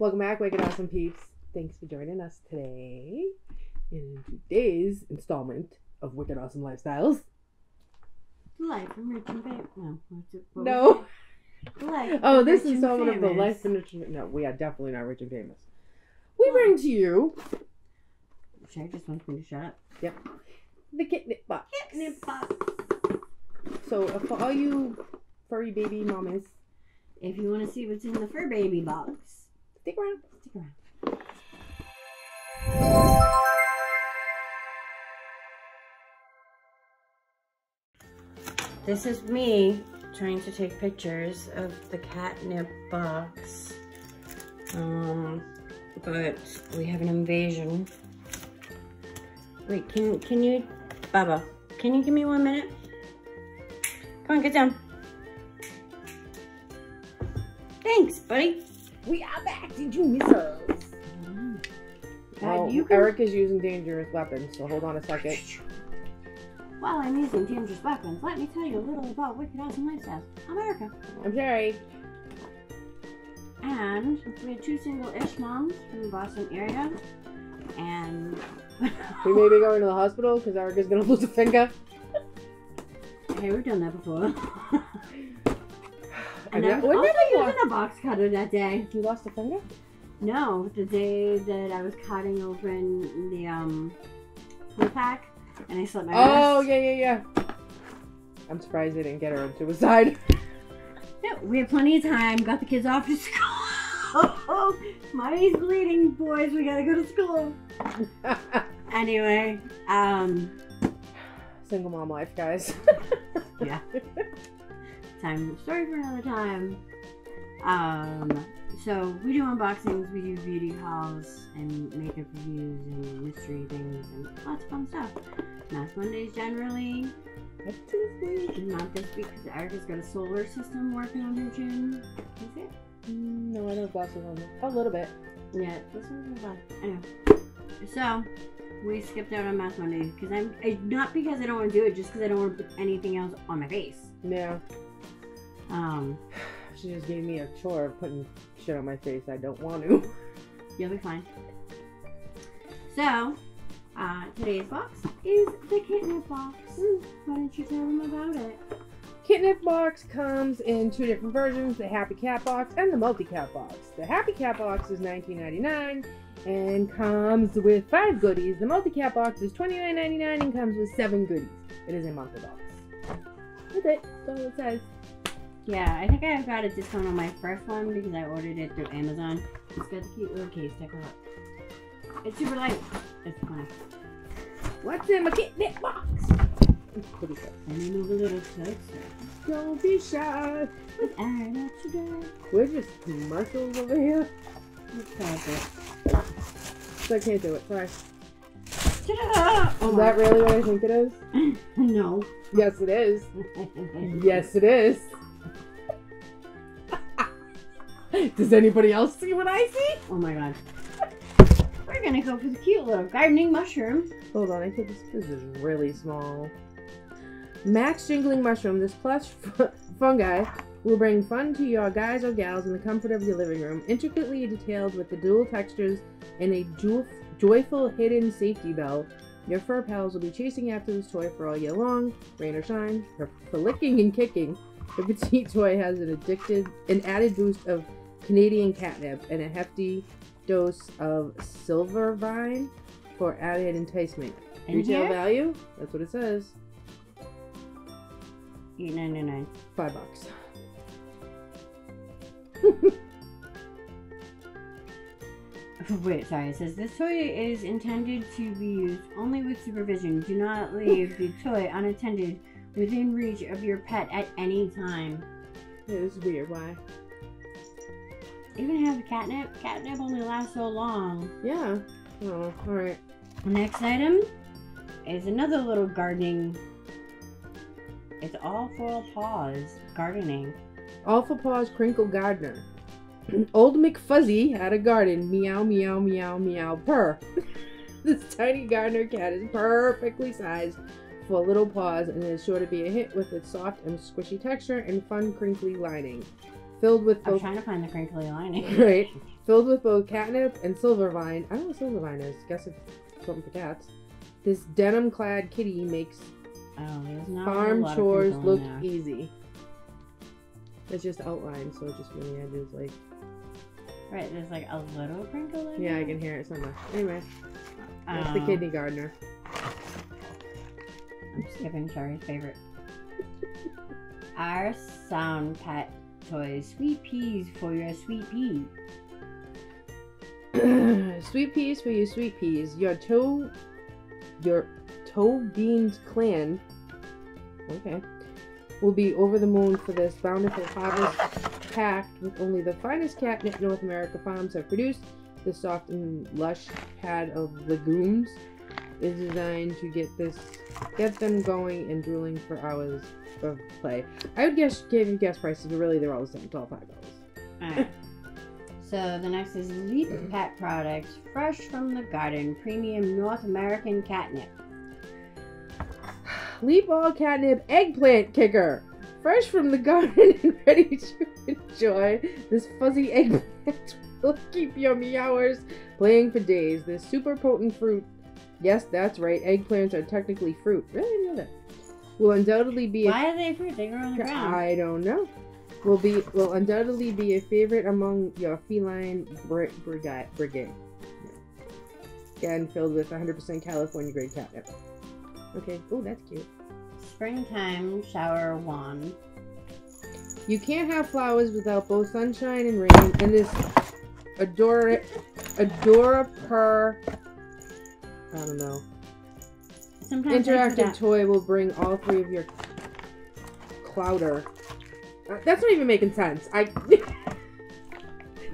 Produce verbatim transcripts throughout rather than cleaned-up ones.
Welcome back, Wicked Awesome peeps. Thanks for joining us today. In today's installment of Wicked Awesome Lifestyles. Life from Rich and Famous. No. No. Life oh, this is installment of the Life from Rich and Famous. No, we are definitely not rich and famous. We oh. bring to you... Should I just want me to shut up? Yep. The KitNipBox. KitNipBox. So, uh, for all you furry baby mamas, if you want to see what's in the fur baby box, stick around. Stick around. This is me trying to take pictures of the catnip box, um, but we have an invasion. Wait, can can you, Baba? Can you give me one minute? Come on, get down. Thanks, buddy. We are back. Did you miss us? Mm. Well, you can... Eric is using dangerous weapons, so hold on a second. While I'm using dangerous weapons, let me tell you a little about Wicked Awesome Lifestyles. I'm Erica. I'm Sherry. And we had two single-ish moms from the Boston area, and... we may be going to the hospital because Erica's going to lose a finger. Hey, we've done that before. And I, I was also using a box cutter that day. You lost a finger? No, the day that I was cutting open the um, food pack, and I slipped my wrist. Oh, yeah, yeah, yeah. I'm surprised they didn't get her on suicide. No, we had plenty of time. Got the kids off to school. Oh, oh, Marty's bleeding, boys. We gotta go to school. Anyway, um... single mom life, guys. Yeah. Time story for another time. Um, so we do unboxings, we do beauty hauls, and makeup reviews, and mystery things, and lots of fun stuff. Mass Mondays generally. Not this week. Not this week because Erica's got a solar system working on her chin. Is it? No, I don't have glasses on there. A little bit. Yeah, this one's fun. Anyway, so we skipped out on Mass Mondays because I'm I, not because I don't want to do it, just because I don't want to put anything else on my face. Yeah. Um, she just gave me a chore of putting shit on my face. I don't want to. You'll be fine. So, uh, today's box is the KitNipBox. Why don't you tell them about it? KitNipBox comes in two different versions, the Happy Cat Box and the Multi Cat Box. The Happy Cat Box is nineteen ninety-nine and comes with five goodies. The Multi Cat Box is twenty-nine ninety-nine and comes with seven goodies. It is a monthly box. That's it. That's all it says. Yeah, I think I got a discount on my first one because I ordered it through Amazon. It's got the cute little case decorated. It's super light. It's fine. What's in my KitNip box? It's pretty good. Let me move a little closer. Don't be shy. With Aaron today. We're just muscles over here. Let's it. So I can't do it. Sorry. Ta-da! Oh, is that really what I think it is? No. Yes, it is. Yes, it is. Does anybody else see what I see? Oh my god. We're gonna go for the cute little gardening mushroom. Hold on, I think this, this is really small. Max Jingling Mushroom. This plush fungi will bring fun to your guys or gals in the comfort of your living room. Intricately detailed with the dual textures and a jo joyful hidden safety bell. Your fur pals will be chasing after this toy for all year long, rain or shine, for, for licking and kicking. The petite toy has an addicted, an added boost of Canadian catnip and a hefty dose of silver vine for added enticement. And retail here? Value? That's what it says. eight ninety-nine. Five bucks. Wait, sorry. It says this toy is intended to be used only with supervision. Do not leave the toy unattended within reach of your pet at any time. It was weird. Why? Even have the catnip. Catnip only lasts so long. Yeah. Oh, all right. Next item is another little gardening. It's all four paws gardening. All four paws crinkle gardener. Old McFuzzy had a garden. Meow, meow, meow, meow, purr. This tiny gardener cat is perfectly sized for little paws and is sure to be a hit with its soft and squishy texture and fun crinkly lining. Filled with I'm trying to find the crinkly lining. Right. filled with both catnip and silvervine. I don't know what silvervine is. Guess it's something for cats. This denim-clad kitty makes oh, not farm really chores look there. easy. It's just outlined, so just really the edges, like. Right, there's like a little crinkle in Yeah, there. I can hear it so much. Anyway, that's um, the kidney gardener. I'm skipping Cherry's favorite. Our sound pet toys, sweet peas for your sweet pea. Sweet peas for your sweet peas. Your toe, your toe beans clan. Okay. Will be over the moon for this bountiful harvest, packed with only the finest catnip North America farms have produced. The soft and lush pad of legumes is designed to get this, get them going and drooling for hours of play. I would guess, give you guess prices, but really they're all the same. It's all five dollars. All right. So the next is Leap Pet Products, fresh from the garden, premium North American catnip. Leap All Catnip Eggplant Kicker, fresh from the garden and ready to enjoy. This fuzzy eggplant will keep your meowers playing for days. This super potent fruit, yes, that's right, eggplants are technically fruit. Really didn't know that. Will undoubtedly be. Why a, are they fruit? They grow on the ground. I don't know. Will be will undoubtedly be a favorite among your feline bri brigade. brigade. Again, filled with one hundred percent California grade catnip. Okay. Oh, that's cute. Springtime shower wand. You can't have flowers without both sunshine and rain. And this Adora, Adora Per, I don't know. Sometimes interactive toy will bring all three of your clouder. Uh, that's not even making sense. I.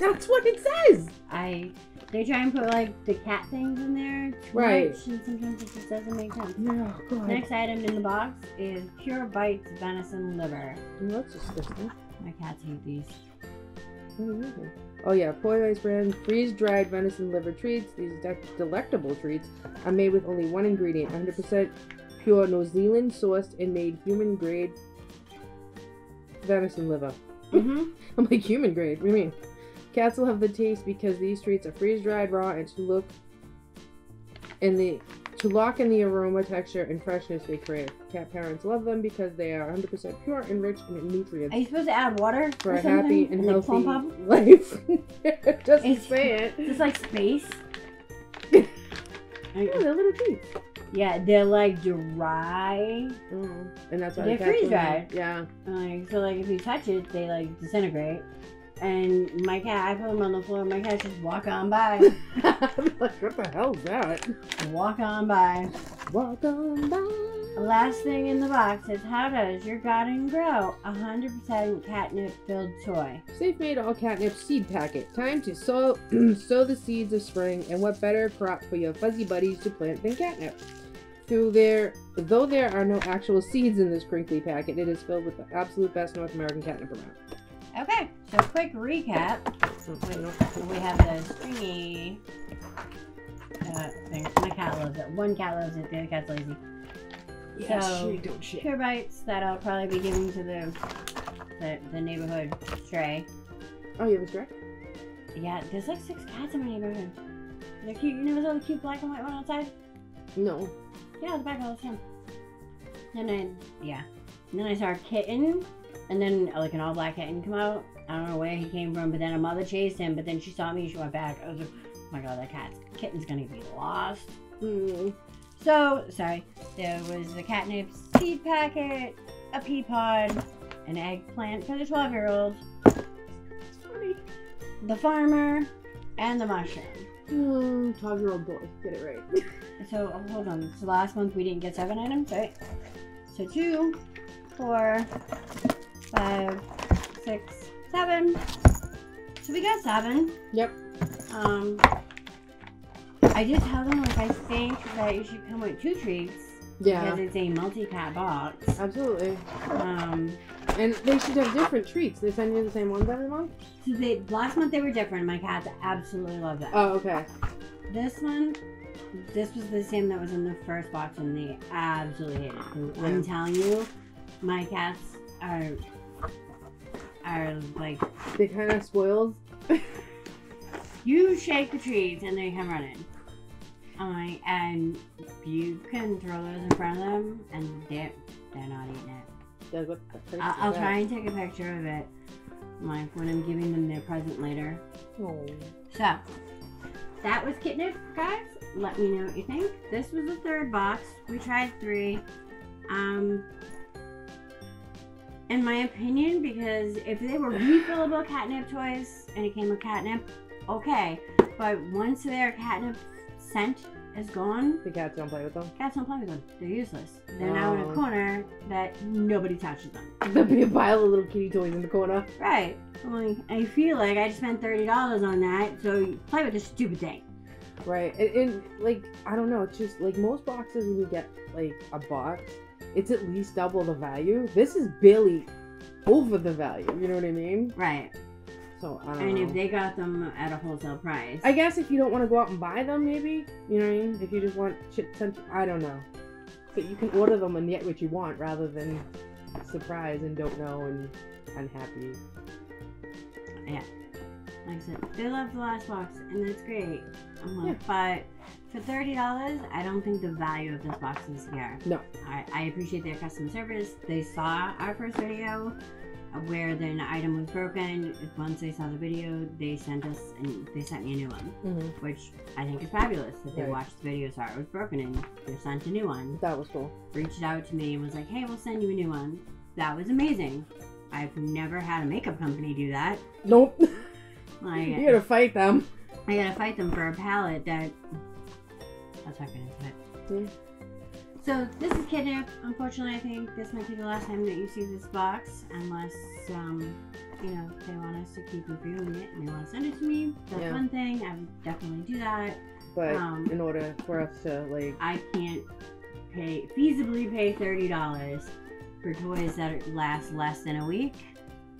That's what it says. I. They try and put, like, the cat things in there too right. much, and sometimes it just doesn't make sense. No, go ahead. Next item in the box is Pure Bites venison liver. Mm, that's disgusting. My cats hate these. Oh, yeah. Poi Ice brand freeze-dried venison liver treats. These de delectable treats are made with only one ingredient, one hundred percent pure New Zealand sourced and made human-grade venison liver. Mm-hmm. I'm like, human-grade? What do you mean? Cats will have the taste because these treats are freeze-dried, raw, and to look in the to lock in the aroma, texture, and freshness they crave. Cat parents love them because they are one hundred percent pure and rich in nutrients. Are you supposed to add water for a happy and like healthy life? Just it's, say it. It's like space. Yeah, they're little treats. Yeah, they're like dry, mm. and that's why they're freeze-dried. Yeah. Like, so, like if you touch it, they like disintegrate. And my cat, I put him on the floor, my cat just walk on by. I'm like, what the hell is that? Walk on by. Walk on by. Last thing in the box is, how does your garden grow? one hundred percent catnip-filled toy. Safe Made All Catnip Seed Packet. Time to sow, sow the seeds of spring, and what better crop for your fuzzy buddies to plant than catnip? Through there, though there are no actual seeds in this crinkly packet, it is filled with the absolute best North American catnip around. Okay, so quick recap. We have the stringy uh, thing. My cat loves it. One cat loves it, the other cat's lazy. Yeah, so, she don't shit. Pure Bites that I'll probably be giving to the, the the neighborhood stray. Oh, you have a stray? Yeah, there's like six cats in my neighborhood. They're cute. You never saw the cute black and white one outside? No. Yeah, the back all the time. Then I, yeah. And then I saw a kitten. And then, like, an all-black kitten come out. I don't know where he came from, but then a mother chased him. But then she saw me and she went back. I was like, oh my god, that cat's, kitten's gonna be lost. Mm. So, sorry. There was the catnip seed packet, a pea pod, an eggplant for the twelve-year-old. Sorry. The farmer, and the mushroom. Mm, twelve-year-old boy. Get it right. So, oh, hold on. So last month we didn't get seven items, right? So two, four... Five, six, seven. So we got seven. Yep. Um, I did tell them, like, I think that you should come with two treats. Yeah. Because it's a multi-cat box. Absolutely. Um, and they should have different treats. They send you the same ones every month? So they, last month they were different. My cats absolutely loved them. Oh, okay. This one, this was the same that was in the first box and they absolutely hated it. Yeah. I'm telling you, my cats are... are like they kind of spoiled. You shake the trees and they come running. I and you can throw those in front of them and they're, they're not eating it. I'll, I'll try and take a picture of it, like when I'm giving them their present later. Oh. So that was KitNip, guys. Let me know what you think. This was the third box. We tried three. Um, in my opinion, because if they were refillable catnip toys and it came with catnip, okay. But once their catnip scent is gone, the cats don't play with them. Cats don't play with them. They're useless. They're no. now in a corner that nobody touches them. There'll be a pile of little kitty toys in the corner. Right. Like, I feel like I just spent thirty dollars on that, so play with this stupid thing. Right. And, and, like, I don't know. It's just, like, most boxes when you get, like, a box, it's at least double the value. This is barely over the value. You know what I mean? Right. So, I don't and know. If they got them at a wholesale price. I guess if you don't want to go out and buy them, maybe. You know what I mean? If you just want chip sent, I don't know. But you can order them and get what you want rather than surprise and don't know and unhappy. Yeah. Like I said, they love the last box, and that's great. I'm like, yeah. But for thirty dollars, I don't think the value of this box is here. No. I, I appreciate their customer service. They saw our first video where an item was broken. Once they saw the video, they sent us, and they sent me a new one, mm-hmm. which I think is fabulous. That they right. watched the video, saw it was broken, and they sent a new one. That was cool. Reached out to me and was like, hey, we'll send you a new one. That was amazing. I've never had a makeup company do that. Nope. Like, you gotta fight them. I gotta fight them for a palette that... I'll talk about it. Yeah. So, this is KitNip. Unfortunately, I think this might be the last time that you see this box. Unless, um, you know, they want us to keep reviewing it and they want to send it to me. That's yeah. one thing. I would definitely do that. But um, in order for us to, like... I can't pay feasibly pay thirty dollars for toys that last less than a week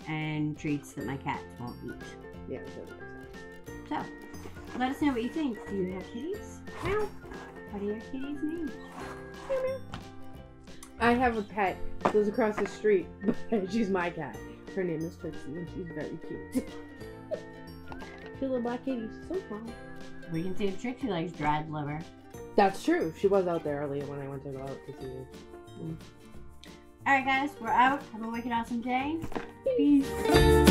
and treats that my cats won't eat. Yeah, so let us know what you think. Do you have kitties? No. What are your kitties' names? I have a pet that lives across the street. She's my cat. Her name is Tootsie, and she's very cute. She's a little black kitty. She's so small. We can see the trick. She likes dried liver. That's true. She was out there earlier when I went to go out to see her. Mm. All right, guys, we're out. Have a wicked awesome day. Peace.